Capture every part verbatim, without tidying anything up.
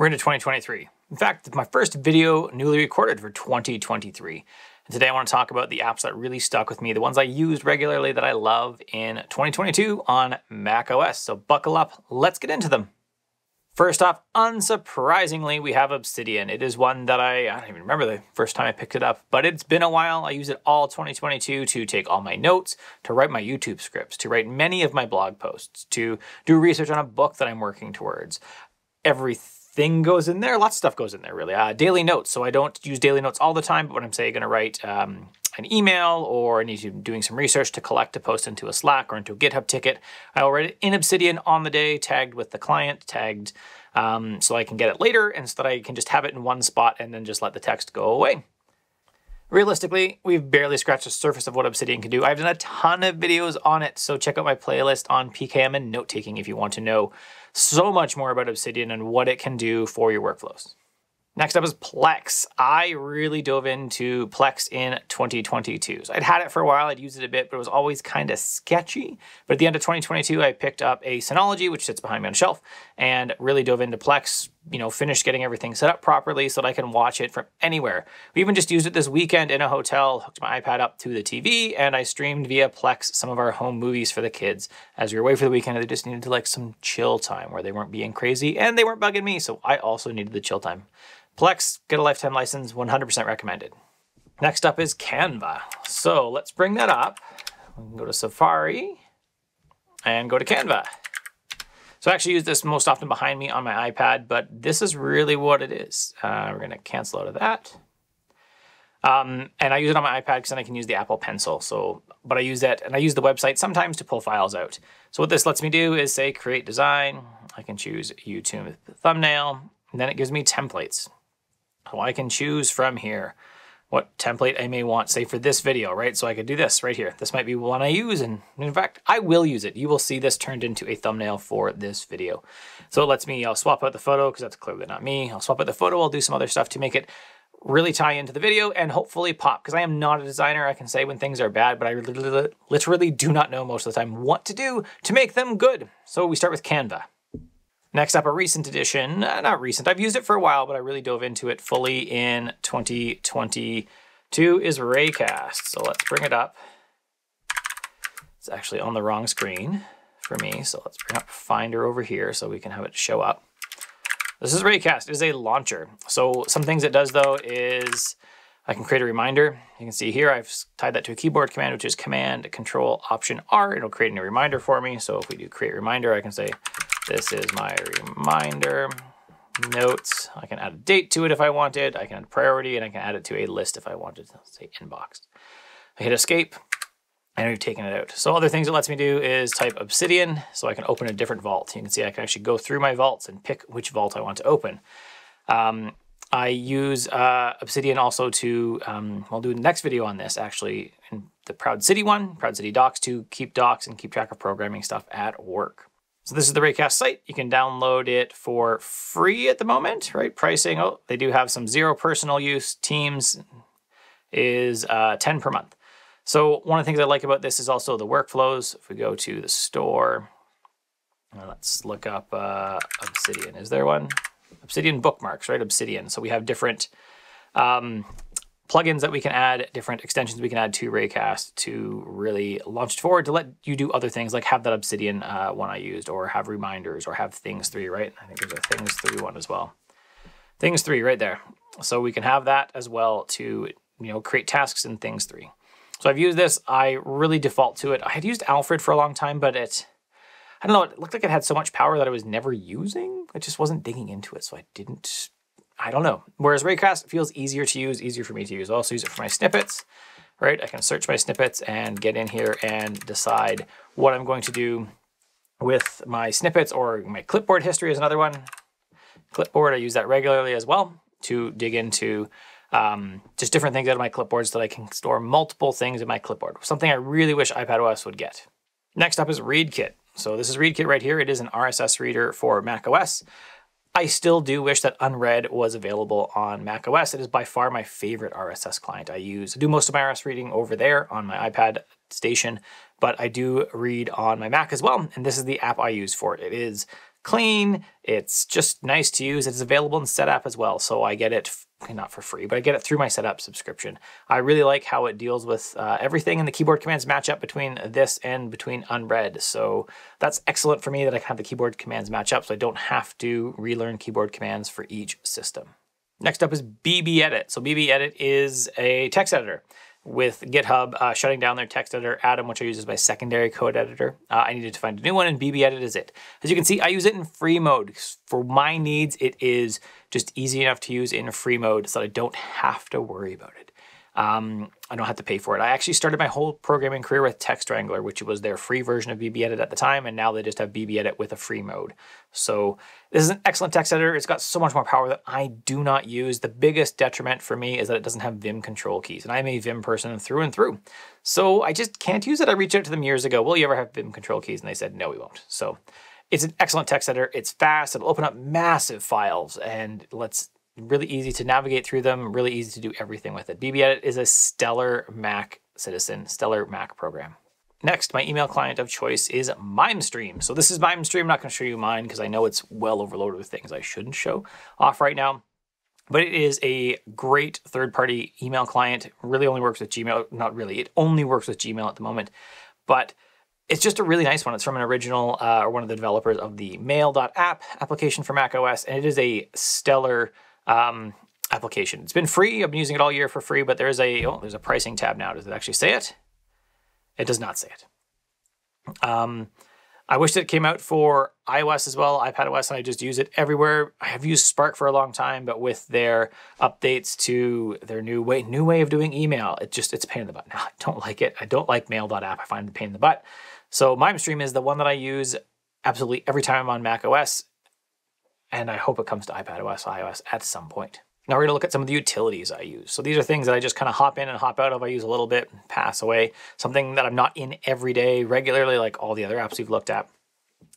We're into twenty twenty-three. In fact, my first video newly recorded for twenty twenty-three. And today I want to talk about the apps that really stuck with me, the ones I used regularly that I love in twenty twenty-two on macOS. So buckle up, let's get into them. First off, unsurprisingly, we have Obsidian. It is one that I, I don't even remember the first time I picked it up, but it's been a while. I used it all twenty twenty-two to take all my notes, to write my YouTube scripts, to write many of my blog posts, to do research on a book that I'm working towards. Everything goes in there. Lots of stuff goes in there, really. Uh, daily notes. So I don't use daily notes all the time, but when I'm, say, going to write um, an email or I need to be doing some research to collect to post into a Slack or into a GitHub ticket, I will write it in Obsidian on the day, tagged with the client, tagged um, so I can get it later and so that I can just have it in one spot and then just let the text go away. Realistically, we've barely scratched the surface of what Obsidian can do. I've done a ton of videos on it, so check out my playlist on P K M and note-taking if you want to know so much more about Obsidian and what it can do for your workflows. Next up is Plex. I really dove into Plex in twenty twenty-two. So I'd had it for a while, I'd used it a bit, but it was always kind of sketchy. But at the end of twenty twenty-two, I picked up a Synology, which sits behind me on a shelf, and really dove into Plex, you know, finished getting everything set up properly so that I can watch it from anywhere. We even just used it this weekend in a hotel, hooked my iPad up to the T V, and I streamed via Plex some of our home movies for the kids. As we were away for the weekend, they just needed to like some chill time where they weren't being crazy and they weren't bugging me, so I also needed the chill time. Plex, get a lifetime license, one hundred percent recommended. Next up is Canva. So let's bring that up. We can go to Safari and go to Canva. So I actually use this most often behind me on my iPad, but this is really what it is. Uh, we're gonna cancel out of that. Um, and I use it on my iPad because then I can use the Apple Pencil. So, but I use that and I use the website sometimes to pull files out. So what this lets me do is say, create design. I can choose YouTube thumbnail, and then it gives me templates. So I can choose from here what template I may want, say for this video, right? So I could do this right here. This might be one I use, and in fact, I will use it. You will see this turned into a thumbnail for this video. So it lets me, I'll swap out the photo because that's clearly not me. I'll swap out the photo, I'll do some other stuff to make it really tie into the video and hopefully pop, because I am not a designer. I can say when things are bad, but I literally, literally do not know most of the time what to do to make them good. So we start with Canva. Next up, a recent addition, uh, not recent, I've used it for a while, but I really dove into it fully in twenty twenty-two, is Raycast. So let's bring it up. It's actually on the wrong screen for me. So let's bring up Finder over here so we can have it show up. This is Raycast, it is a launcher. So some things it does though is I can create a reminder. You can see here, I've tied that to a keyboard command, which is Command, Control, Option, R. It'll create a reminder for me. So if we do create reminder, I can say, this is my reminder, notes. I can add a date to it if I wanted. I can add priority and I can add it to a list if I wanted, let's say inbox. I hit escape and we've taken it out. So other things it lets me do is type Obsidian so I can open a different vault. You can see I can actually go through my vaults and pick which vault I want to open. Um, I use uh, Obsidian also to, um, I'll do the next video on this actually, in the Proud City one, Proud City Docs, to keep docs and keep track of programming stuff at work. So this is the Raycast site. You can download it for free at the moment, right? Pricing, oh, they do have some zero personal use. Teams is uh, ten per month. So one of the things I like about this is also the workflows. If we go to the store, let's look up uh, Obsidian. Is there one? Obsidian bookmarks, right? Obsidian. So we have different um, plugins that we can add, different extensions we can add to Raycast to really launch it forward, to let you do other things like have that Obsidian uh, one I used, or have reminders, or have Things three, right? I think there's a Things three one as well. Things three right there. So we can have that as well to, you know, create tasks in Things three. So I've used this. I really default to it. I had used Alfred for a long time, but it, I don't know, it looked like it had so much power that I was never using. I just wasn't digging into it, so I didn't I don't know. Whereas Raycast feels easier to use, easier for me to use. I also use it for my snippets, right? I can search my snippets and get in here and decide what I'm going to do with my snippets, or my clipboard history is another one. Clipboard, I use that regularly as well to dig into um, just different things out of my clipboard so that I can store multiple things in my clipboard, something I really wish iPadOS would get. Next up is ReadKit. So this is ReadKit right here. It is an R S S reader for macOS. I still do wish that Unread was available on macOS. It is by far my favorite R S S client I use. I do most of my R S S reading over there on my iPad station, but I do read on my Mac as well. And this is the app I use for it. It is clean. It's just nice to use. It's available in SetApp as well. So I get it, not for free, but I get it through my SetApp subscription. I really like how it deals with uh, everything, and the keyboard commands match up between this and between Unread. So that's excellent for me that I have the keyboard commands match up, so I don't have to relearn keyboard commands for each system. Next up is B B Edit. So B B Edit is a text editor. With GitHub uh, shutting down their text editor, Atom, which I use as my secondary code editor, uh, I needed to find a new one, and B B Edit is it. As you can see, I use it in free mode. For my needs, it is just easy enough to use in free mode so that I don't have to worry about it. Um, I don't have to pay for it. I actually started my whole programming career with TextWrangler, which was their free version of B B Edit at the time, and now they just have B B Edit with a free mode. So this is an excellent text editor. It's got so much more power that I do not use. The biggest detriment for me is that it doesn't have Vim control keys, and I'm a Vim person through and through. So I just can't use it. I reached out to them years ago, will you ever have Vim control keys? And they said, no, we won't. So it's an excellent text editor. It's fast. It'll open up massive files, and let's really easy to navigate through them, really easy to do everything with it. B B Edit is a stellar Mac citizen, stellar Mac program. Next, my email client of choice is MimeStream. So this is MimeStream. I'm not going to show you mine because I know it's well overloaded with things I shouldn't show off right now. But it is a great third-party email client. It really only works with Gmail. Not really. It only works with Gmail at the moment. But it's just a really nice one. It's from an original uh, or one of the developers of the Mail dot app application for macOS, and it is a stellar Um, application. It's been free. I've been using it all year for free, but there's a, oh, there's a pricing tab now. Does it actually say it? It does not say it. Um, I wish that it came out for iOS as well, iPadOS, and I just use it everywhere. I have used Spark for a long time, but with their updates to their new way, new way of doing email, it just, it's a pain in the butt. Now I don't like it. I don't like Mail dot app. I find it a pain in the butt. So MimeStream is the one that I use absolutely every time I'm on macOS. And I hope it comes to iPadOS, iOS at some point. Now we're gonna look at some of the utilities I use. So these are things that I just kind of hop in and hop out of. I use a little bit, pass away. Something that I'm not in every day regularly, like all the other apps we've looked at.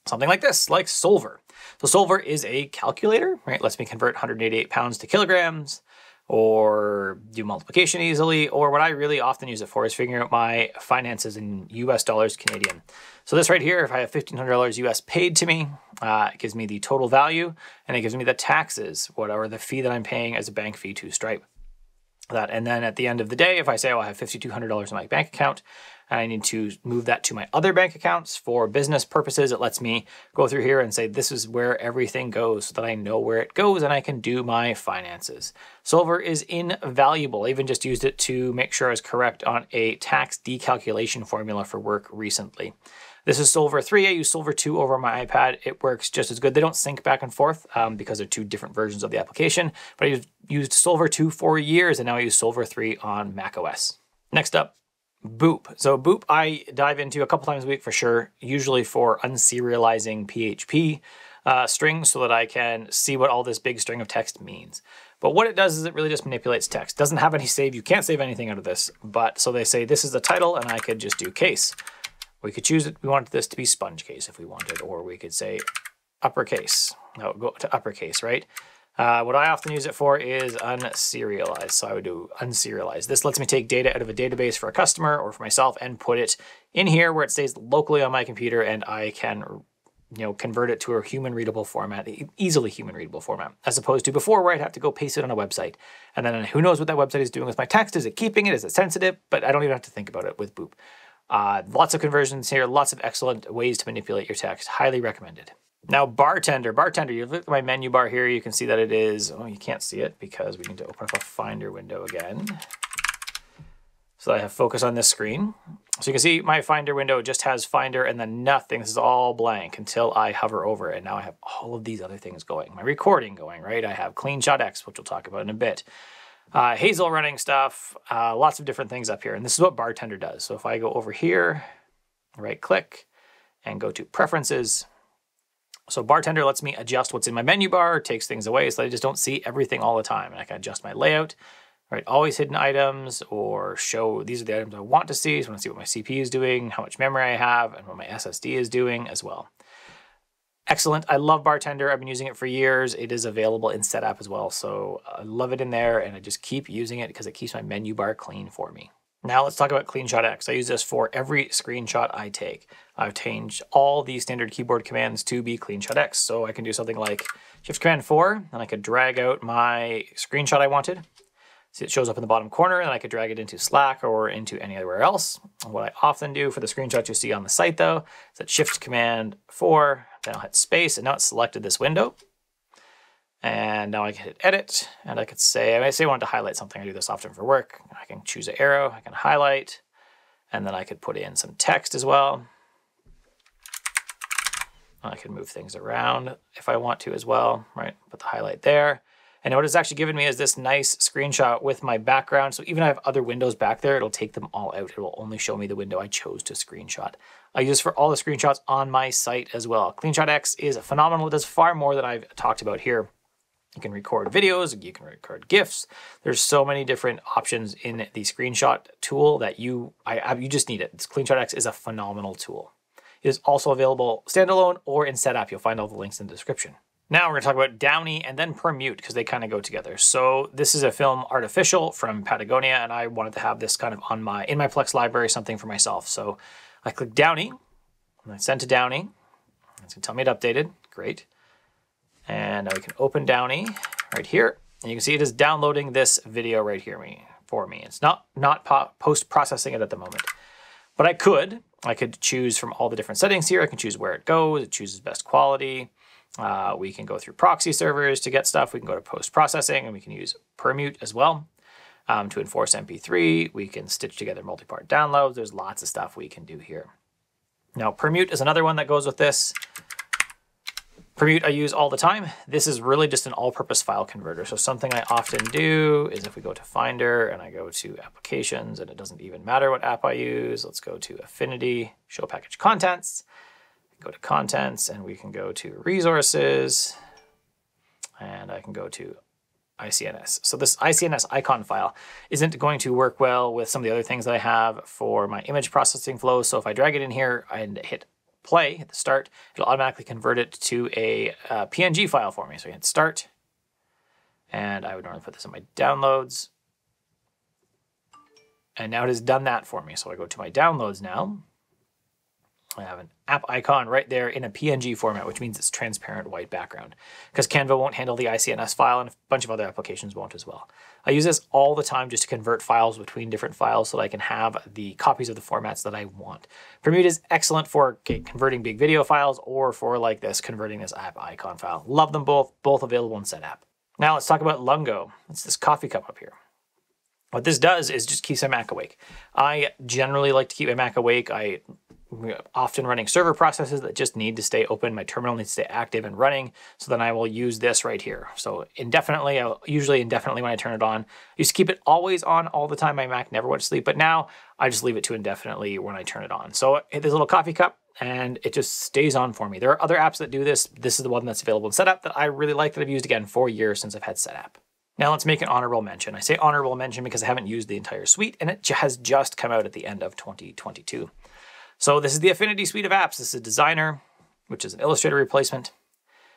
Something like this, like Soulver. So Soulver is a calculator, right? It lets me convert one hundred eighty-eight pounds to kilograms, or do multiplication easily, or what I really often use it for is figuring out my finances in U S dollars Canadian. So this right here, if I have fifteen hundred dollars U S paid to me, uh, it gives me the total value, and it gives me the taxes, whatever the fee that I'm paying as a bank fee to Stripe. That, and then at the end of the day, if I say, oh, I have fifty-two hundred dollars in my bank account, and I need to move that to my other bank accounts for business purposes, it lets me go through here and say, this is where everything goes so that I know where it goes and I can do my finances. Soulver is invaluable. I even just used it to make sure I was correct on a tax decalculation formula for work recently. This is Soulver three. I use Soulver two over my iPad. It works just as good. They don't sync back and forth um, because they're two different versions of the application, but I used Soulver two for years, and now I use Soulver three on macOS. Next up, Boop. So Boop I dive into a couple times a week for sure, usually for unserializing P H P uh, strings so that I can see what all this big string of text means. But what it does is it really just manipulates text. Doesn't have any save. You can't save anything out of this, but so they say this is the title, and I could just do case. We could choose it. We wanted this to be sponge case if we wanted, or we could say uppercase. No, go to uppercase, right? Uh, what I often use it for is unserialized. So I would do unserialized. This lets me take data out of a database for a customer or for myself and put it in here where it stays locally on my computer, and I can, you know, convert it to a human readable format, easily human readable format, as opposed to before where I'd have to go paste it on a website. And then who knows what that website is doing with my text? Is it keeping it? Is it sensitive? But I don't even have to think about it with Boop. Uh, lots of conversions here, lots of excellent ways to manipulate your text. Highly recommended. Now, Bartender. Bartender, you look at my menu bar here, you can see that it is, oh, you can't see it because we need to open up a Finder window again. So I have focus on this screen. So you can see my Finder window just has Finder and then nothing. This is all blank until I hover over it. And now I have all of these other things going. My recording going, right? I have CleanShot X, which we'll talk about in a bit. Uh, Hazel running stuff, uh, lots of different things up here. And this is what Bartender does. So if I go over here, right click and go to preferences. So Bartender lets me adjust what's in my menu bar, takes things away so I just don't see everything all the time. And I can adjust my layout, right? Always hidden items, or show these are the items I want to see. So I want to see what my C P U is doing, how much memory I have, and what my S S D is doing as well. Excellent. I love Bartender. I've been using it for years. It is available in SetApp as well. So I love it in there, and I just keep using it because it keeps my menu bar clean for me. Now let's talk about CleanShot X. I use this for every screenshot I take. I've changed all the standard keyboard commands to be CleanShot X. So I can do something like Shift Command four, and I could drag out my screenshot I wanted. See, it shows up in the bottom corner, and I could drag it into Slack or into anywhere else. And what I often do for the screenshots you see on the site, though, is that Shift Command four, then I'll hit space, and now it's selected this window. And now I can hit edit, and I could say, I may say I wanted to highlight something. I do this often for work. I can choose an arrow, I can highlight, and then I could put in some text as well. I can move things around if I want to as well, right? Put the highlight there. And what it's actually given me is this nice screenshot with my background. So even if I have other windows back there, it'll take them all out. It will only show me the window I chose to screenshot. I use this for all the screenshots on my site as well. CleanShot X is phenomenal. It does far more than I've talked about here. You can record videos, you can record GIFs. There's so many different options in the screenshot tool that you I, I you just need it. CleanShot X is a phenomenal tool. It is also available standalone or in SetApp. You'll find all the links in the description. Now we're gonna talk about Downie and then Permute because they kind of go together. So this is a film Artificial from Patagonia, and I wanted to have this kind of on my in my Plex library, something for myself. So I click Downie and I send to Downie. It's gonna tell me it updated, great. And now we can open Downie right here. And you can see it is downloading this video right here me for me. It's not, not post-processing it at the moment, but I could. I could choose from all the different settings here. I can choose where it goes. It chooses best quality. Uh, we can go through proxy servers to get stuff. We can go to post-processing, and we can use Permute as well um, to enforce M P three. We can stitch together multi-part downloads. There's lots of stuff we can do here. Now, Permute is another one that goes with this. Permute I use all the time. This is really just an all-purpose file converter. So something I often do is if we go to Finder and I go to Applications, and it doesn't even matter what app I use. Let's go to Affinity, Show Package Contents, go to Contents, and we can go to Resources, and I can go to I C N S. So this I C N S icon file isn't going to work well with some of the other things that I have for my image processing flow. So if I drag it in here and hit play at the start, it'll automatically convert it to a uh, P N G file for me. So I can start, and I would normally put this in my downloads. And now it has done that for me. So I go to my downloads now. I have an app icon right there in a P N G format, which means it's transparent white background because Canva won't handle the I C N S file, and a bunch of other applications won't as well. I use this all the time just to convert files between different files so that I can have the copies of the formats that I want. Permute is excellent for converting big video files or for like this, converting this app icon file. Love them both, both available in SetApp. Now let's talk about Lungo. It's this coffee cup up here. What this does is just keeps my Mac awake. I generally like to keep my Mac awake. I often running server processes that just need to stay open. My terminal needs to stay active and running. So then I will use this right here. So indefinitely, I'll usually indefinitely when I turn it on. I used to keep it always on all the time. My Mac never went to sleep, but now I just leave it to indefinitely when I turn it on. So I hit this little coffee cup and it just stays on for me. There are other apps that do this. This is the one that's available in SetApp that I really like that I've used again for years since I've had SetApp. Now let's make an honorable mention. I say honorable mention because I haven't used the entire suite, and it has just come out at the end of twenty twenty-two. So this is the Affinity Suite of apps. This is Designer, which is an Illustrator replacement.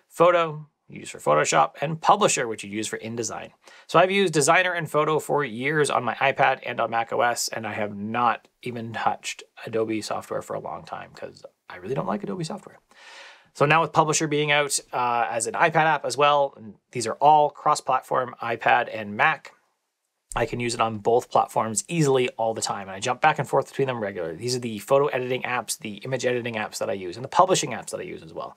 Photo, you use for Photoshop, and Publisher, which you use for InDesign. So I've used Designer and Photo for years on my iPad and on macOS, and I have not even touched Adobe software for a long time because I really don't like Adobe software. So now with Publisher being out uh, as an iPad app as well, and these are all cross-platform iPad and Mac. I can use it on both platforms easily all the time, and I jump back and forth between them regularly. These are the photo editing apps, the image editing apps that I use, and the publishing apps that I use as well.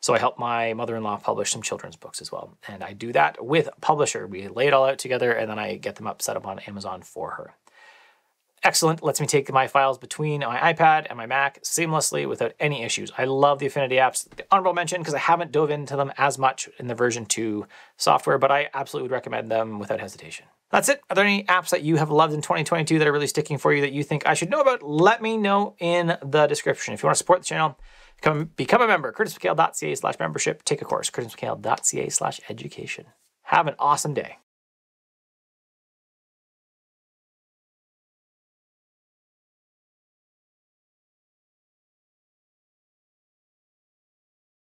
So I help my mother-in-law publish some children's books as well, and I do that with Publisher. We lay it all out together, and then I get them up set up on Amazon for her. Excellent, lets me take my files between my iPad and my Mac seamlessly without any issues. I love the Affinity apps. The honorable mention, because I haven't dove into them as much in the version two software, but I absolutely would recommend them without hesitation. That's it. Are there any apps that you have loved in twenty twenty-two that are really sticking for you that you think I should know about? Let me know in the description. If you want to support the channel, come become a member, curtis mccall dot c a slash membership. Take a course, curtis mccall dot c a slash education. Have an awesome day.